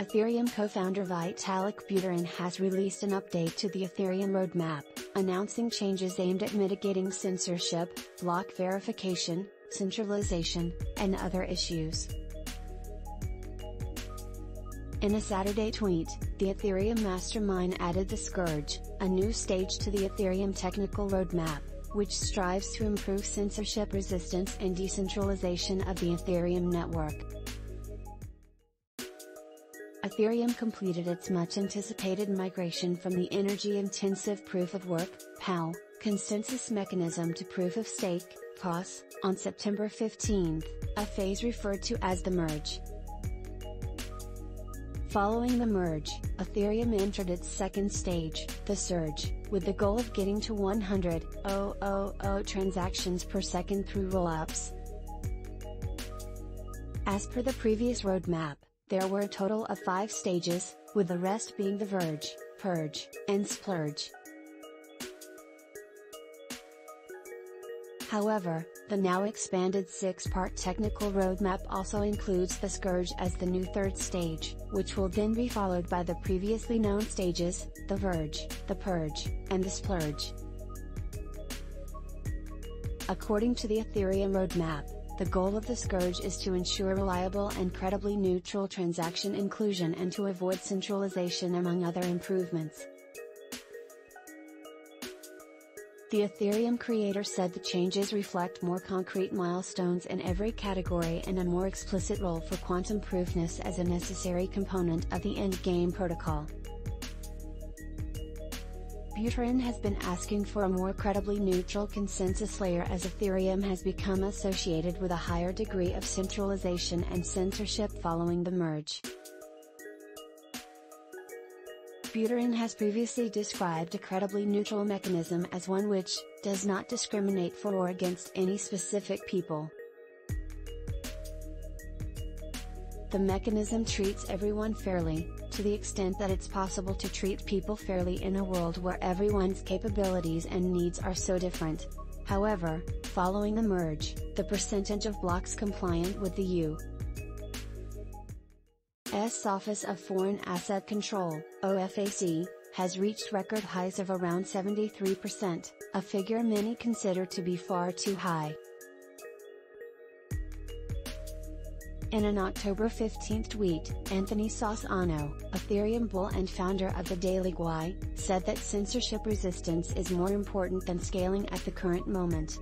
Ethereum co-founder Vitalik Buterin has released an update to the Ethereum roadmap, announcing changes aimed at mitigating censorship, block verification, centralization, and other issues. In a Saturday tweet, the Ethereum mastermind added The Scourge, a new stage to the Ethereum technical roadmap, which strives to improve censorship resistance and decentralization of the Ethereum network. Ethereum completed its much-anticipated migration from the energy-intensive Proof-of-Work (POW) consensus mechanism to Proof-of-Stake (PoS) on September 15, a phase referred to as The Merge. Following The Merge, Ethereum entered its second stage, The Surge, with the goal of getting to 100,000 transactions per second through rollups. As per the previous roadmap, there were a total of 5 stages, with the rest being The Verge, Purge, and Splurge. However, the now expanded 6-part technical roadmap also includes The Scourge as the new third stage, which will then be followed by the previously known stages, The Verge, The Purge, and The Splurge. According to the Ethereum roadmap, the goal of The Scourge is to ensure reliable and credibly neutral transaction inclusion and to avoid centralization, among other improvements. The Ethereum creator said the changes reflect more concrete milestones in every category and a more explicit role for quantum proofness as a necessary component of the endgame protocol. Buterin has been asking for a more credibly neutral consensus layer as Ethereum has become associated with a higher degree of centralization and censorship following The Merge. Buterin has previously described a credibly neutral mechanism as one which does not discriminate for or against any specific people. The mechanism treats everyone fairly, to the extent that it's possible to treat people fairly in a world where everyone's capabilities and needs are so different. However, following The Merge, the percentage of blocks compliant with the U.S. Office of Foreign Asset Control (OFAC) has reached record highs of around 73%, a figure many consider to be far too high. In an October 15 tweet, Anthony Sassano, Ethereum bull and founder of the Daily Guai, said that censorship resistance is more important than scaling at the current moment.